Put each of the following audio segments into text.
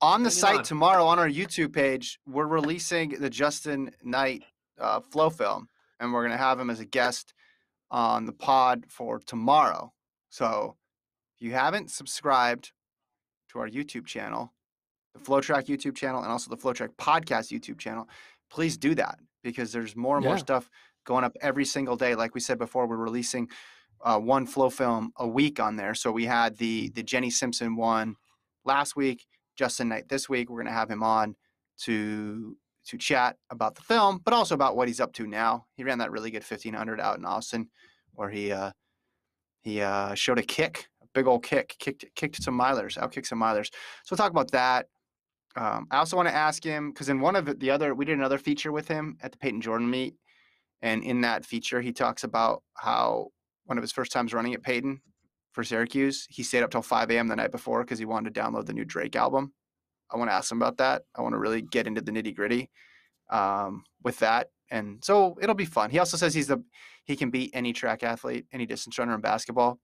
On the site tomorrow on our YouTube page, we're releasing the Justyn Knight flow film, and we're going to have him as a guest on the pod for tomorrow. So if you haven't subscribed to our YouTube channel, the FlowTrack YouTube channel, and also the FlowTrack podcast YouTube channel, please do that, because there's more and more stuff going up every single day. Like we said before, we're releasing one flow film a week on there. So we had the Jenny Simpson one last week, Justyn Knight this week. We're going to have him on to chat about the film, but also about what he's up to now. He ran that really good 1500 out in Austin, where he showed a kick, a big old kick, kicked some milers, outkicked some milers. So we'll talk about that. I also want to ask him, because in one of the other, we did another feature with him at the Peyton Jordan meet, and in that feature, he talks about how one of his first times running at Peyton for Syracuse, he stayed up till 5 a.m. the night before because he wanted to download the new Drake album. I want to ask him about that. I want to really get into the nitty gritty with that. And so it'll be fun. He also says he can beat any track athlete, any distance runner in basketball.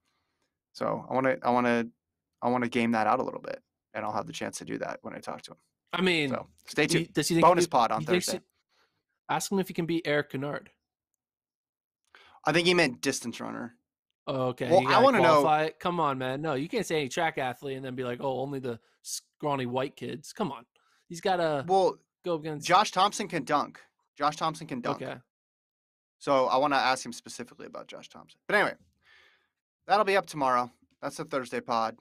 So I want to game that out a little bit, and I'll have the chance to do that when I talk to him. I mean, so stay tuned. Does he think bonus pod on Thursday? Ask him if he can beat Eric Kennard. I think he meant distance runner. Oh, okay. Well, I want to know. Come on, man. No, you can't say any track athlete and then be like, oh, only the scrawny white kids. Come on. He's got to go against. Josh Thompson can dunk. Josh Thompson can dunk. Okay. So I want to ask him specifically about Josh Thompson. But anyway, that'll be up tomorrow. That's the Thursday pod.